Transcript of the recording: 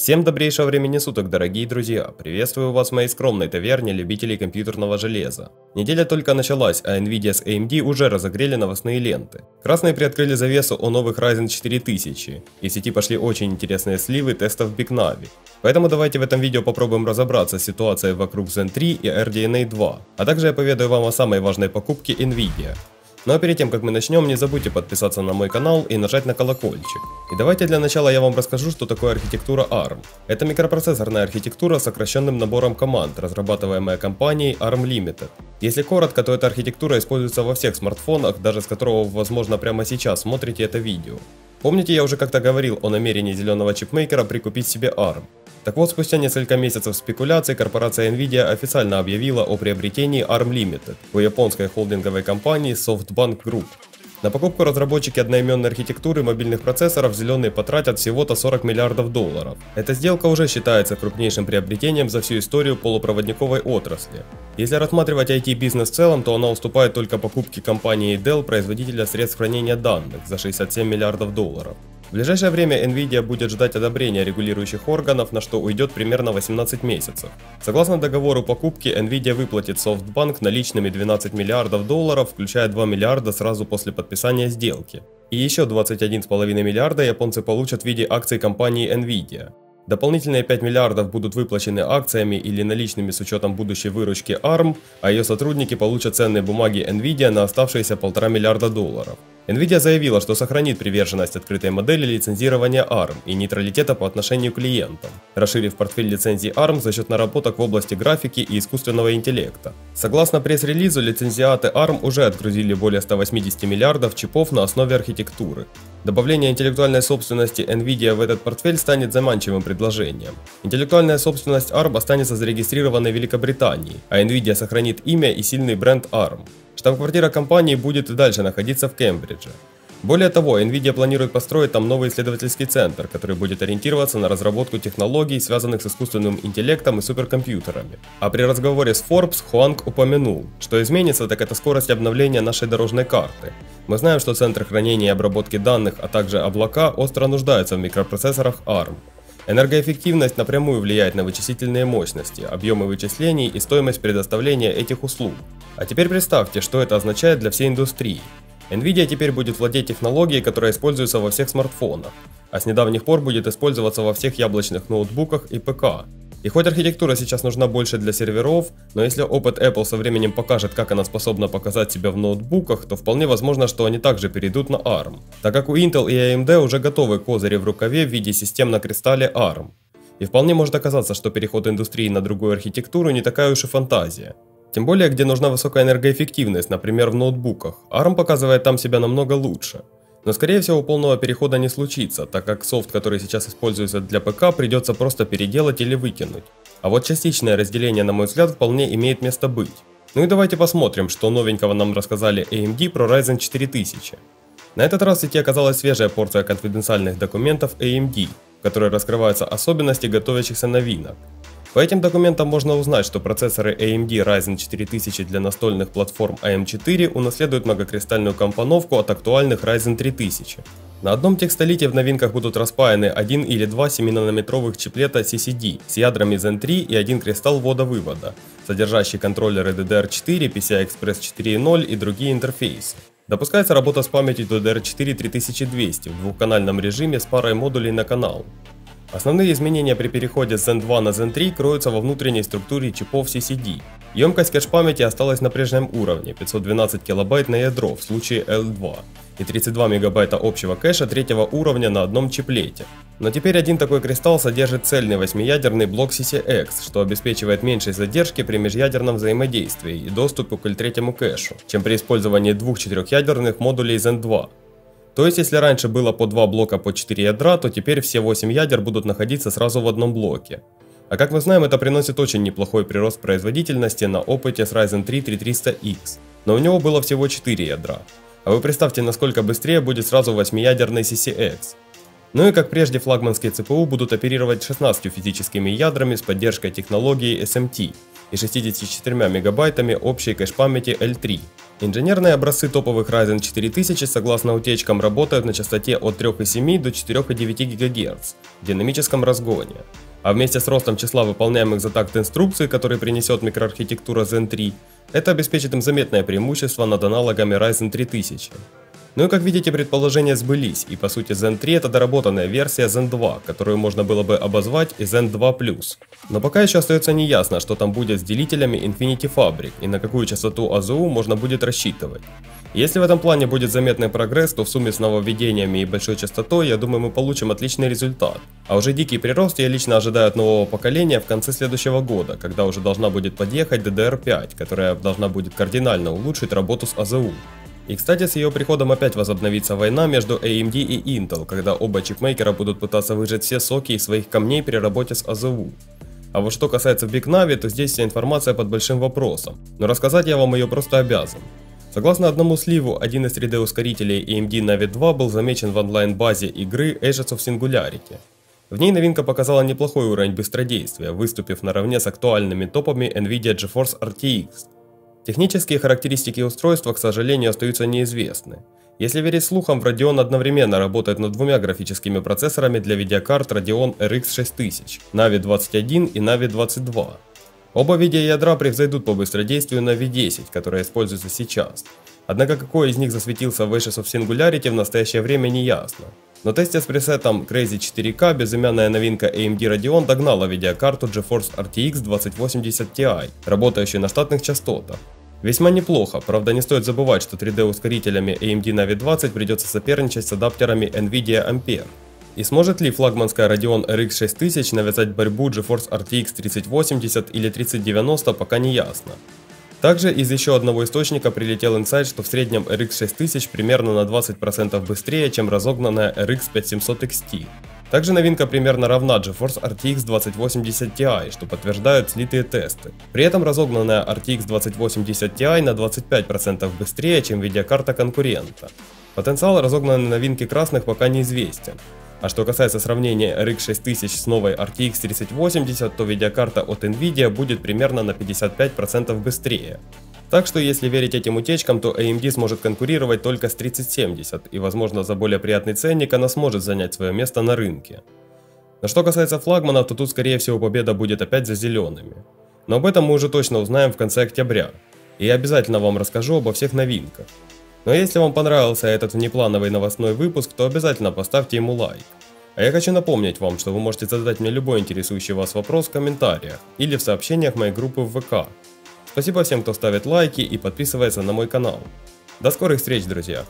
Всем добрейшего времени суток, дорогие друзья! Приветствую вас в моей скромной таверне любителей компьютерного железа. Неделя только началась, а Nvidia с AMD уже разогрели новостные ленты. Красные приоткрыли завесу о новых Ryzen 4000, и в сети пошли очень интересные сливы тестов Big Navi. Поэтому давайте в этом видео попробуем разобраться с ситуацией вокруг Zen 3 и RDNA 2, а также я поведаю вам о самой важной покупке Nvidia. Ну а перед тем, как мы начнем, не забудьте подписаться на мой канал и нажать на колокольчик. И давайте для начала я вам расскажу, что такое архитектура ARM. Это микропроцессорная архитектура с сокращенным набором команд, разрабатываемая компанией ARM Limited. Если коротко, то эта архитектура используется во всех смартфонах, даже с которого вы, возможно, прямо сейчас смотрите это видео. Помните, я уже как-то говорил о намерении зеленого чипмейкера прикупить себе ARM? Так вот, спустя несколько месяцев спекуляций, корпорация Nvidia официально объявила о приобретении ARM Limited у японской холдинговой компании SoftBank Group. На покупку разработчики одноименной архитектуры мобильных процессоров зеленые потратят всего-то 40 миллиардов долларов. Эта сделка уже считается крупнейшим приобретением за всю историю полупроводниковой отрасли. Если рассматривать IT-бизнес в целом, то она уступает только покупке компании Dell, производителя средств хранения данных, за 67 миллиардов долларов. В ближайшее время Nvidia будет ждать одобрения регулирующих органов, на что уйдет примерно 18 месяцев. Согласно договору покупки, Nvidia выплатит SoftBank наличными 12 миллиардов долларов, включая 2 миллиарда сразу после подписания сделки. И еще 21,5 миллиарда японцы получат в виде акций компании Nvidia. Дополнительные 5 миллиардов будут выплачены акциями или наличными с учетом будущей выручки ARM, а ее сотрудники получат ценные бумаги Nvidia на оставшиеся 1,5 миллиарда долларов. Nvidia заявила, что сохранит приверженность открытой модели лицензирования ARM и нейтралитета по отношению к клиентам, расширив портфель лицензий ARM за счет наработок в области графики и искусственного интеллекта. Согласно пресс-релизу, лицензиаты ARM уже отгрузили более 180 миллиардов чипов на основе архитектуры. Добавление интеллектуальной собственности Nvidia в этот портфель станет заманчивым предложением. Интеллектуальная собственность ARM останется зарегистрированной в Великобритании, а Nvidia сохранит имя и сильный бренд ARM. Штаб-квартира компании будет и дальше находиться в Кембридже. Более того, Nvidia планирует построить там новый исследовательский центр, который будет ориентироваться на разработку технологий, связанных с искусственным интеллектом и суперкомпьютерами. А при разговоре с Forbes Хуанг упомянул, что изменится, так это скорость обновления нашей дорожной карты. Мы знаем, что центры хранения и обработки данных, а также облака остро нуждаются в микропроцессорах ARM. Энергоэффективность напрямую влияет на вычислительные мощности, объемы вычислений и стоимость предоставления этих услуг. А теперь представьте, что это означает для всей индустрии. Nvidia теперь будет владеть технологией, которая используется во всех смартфонах, а с недавних пор будет использоваться во всех яблочных ноутбуках и ПК. И хоть архитектура сейчас нужна больше для серверов, но если опыт Apple со временем покажет, как она способна показать себя в ноутбуках, то вполне возможно, что они также перейдут на ARM, так как у Intel и AMD уже готовы козыри в рукаве в виде систем на кристалле ARM. И вполне может оказаться, что переход индустрии на другую архитектуру не такая уж и фантазия. Тем более, где нужна высокая энергоэффективность, например в ноутбуках, ARM показывает там себя намного лучше. Но скорее всего полного перехода не случится, так как софт, который сейчас используется для ПК, придется просто переделать или выкинуть. А вот частичное разделение, на мой взгляд, вполне имеет место быть. Ну и давайте посмотрим, что новенького нам рассказали AMD про Ryzen 4000. На этот раз в сети оказалась свежая порция конфиденциальных документов AMD, в которой раскрываются особенности готовящихся новинок. По этим документам можно узнать, что процессоры AMD Ryzen 4000 для настольных платформ AM4 унаследуют многокристальную компоновку от актуальных Ryzen 3000. На одном текстолите в новинках будут распаяны 1 или 2 7-нанометровых чиплета CCD с ядрами Zen 3 и 1 кристалл ввода-вывода, содержащий контроллеры DDR4, PCI-Express 4.0 и другие интерфейсы. Допускается работа с памятью DDR4 3200 в двухканальном режиме с парой модулей на канал. Основные изменения при переходе с Zen 2 на Zen 3 кроются во внутренней структуре чипов CCD. Емкость кэш-памяти осталась на прежнем уровне, 512 кБ на ядро в случае L2 и 32 МБ общего кэша третьего уровня на одном чиплете. Но теперь один такой кристалл содержит цельный 8-ядерный блок CCX, что обеспечивает меньшей задержки при межядерном взаимодействии и доступу к L3 кэшу, чем при использовании двух 4-ядерных модулей Zen 2. То есть, если раньше было по 2 блока по 4 ядра, то теперь все 8 ядер будут находиться сразу в одном блоке. А как мы знаем, это приносит очень неплохой прирост производительности на опыте с Ryzen 3 3300X, но у него было всего 4 ядра. А вы представьте, насколько быстрее будет сразу 8-ядерный CCX. Ну и как прежде, флагманские CPU будут оперировать 16 физическими ядрами с поддержкой технологии SMT и 64 мегабайтами общей кэш-памяти L3. Инженерные образцы топовых Ryzen 4000 согласно утечкам работают на частоте от 3,7 до 4,9 ГГц в динамическом разгоне. А вместе с ростом числа выполняемых за такт инструкций, которые принесет микроархитектура Zen 3, это обеспечит им заметное преимущество над аналогами Ryzen 3000. Ну и как видите, предположения сбылись, и по сути Zen 3 это доработанная версия Zen 2, которую можно было бы обозвать и Zen 2+. Но пока еще остается неясно, что там будет с делителями Infinity Fabric и на какую частоту АЗУ можно будет рассчитывать. Если в этом плане будет заметный прогресс, то в сумме с нововведениями и большой частотой, я думаю, мы получим отличный результат. А уже дикий прирост я лично ожидаю от нового поколения в конце следующего года, когда уже должна будет подъехать DDR5, которая должна будет кардинально улучшить работу с АЗУ. И кстати, с ее приходом опять возобновится война между AMD и Intel, когда оба чипмейкера будут пытаться выжать все соки из своих камней при работе с АЗУ. А вот что касается Big Navi, то здесь вся информация под большим вопросом, но рассказать я вам ее просто обязан. Согласно одному сливу, один из 3D ускорителей AMD Navi 2 был замечен в онлайн базе игры Ashes of Singularity. В ней новинка показала неплохой уровень быстродействия, выступив наравне с актуальными топами Nvidia GeForce RTX. Технические характеристики устройства, к сожалению, остаются неизвестны. Если верить слухам, в Radeon одновременно работает над двумя графическими процессорами для видеокарт Radeon RX 6000, Navi 21 и Navi 22. Оба видеоядра превзойдут по быстродействию Navi 10, которая используется сейчас. Однако какой из них засветился в Ashes of Singularity в настоящее время не ясно. Но тесте с пресетом Crazy 4K безымянная новинка AMD Radeon догнала видеокарту GeForce RTX 2080 Ti, работающую на штатных частотах. Весьма неплохо, правда не стоит забывать, что 3D-ускорителями AMD Navi 20 придется соперничать с адаптерами Nvidia Ampere. И сможет ли флагманская Radeon RX 6000 навязать борьбу GeForce RTX 3080 или 3090, пока не ясно. Также из еще одного источника прилетел инсайт, что в среднем RX 6000 примерно на 20% быстрее, чем разогнанная RX 5700 XT. Также новинка примерно равна GeForce RTX 2080 Ti, что подтверждают слитые тесты. При этом разогнанная RTX 2080 Ti на 25% быстрее, чем видеокарта конкурента. Потенциал разогнанной новинки красных пока неизвестен. А что касается сравнения RX 6000 с новой RTX 3080, то видеокарта от Nvidia будет примерно на 55% быстрее. Так что если верить этим утечкам, то AMD сможет конкурировать только с 3070, и возможно за более приятный ценник она сможет занять свое место на рынке. Но что касается флагманов, то тут скорее всего победа будет опять за зелеными. Но об этом мы уже точно узнаем в конце октября, и я обязательно вам расскажу обо всех новинках. Но если вам понравился этот внеплановый новостной выпуск, то обязательно поставьте ему лайк. А я хочу напомнить вам, что вы можете задать мне любой интересующий вас вопрос в комментариях или в сообщениях моей группы в ВК. Спасибо всем, кто ставит лайки и подписывается на мой канал. До скорых встреч, друзья!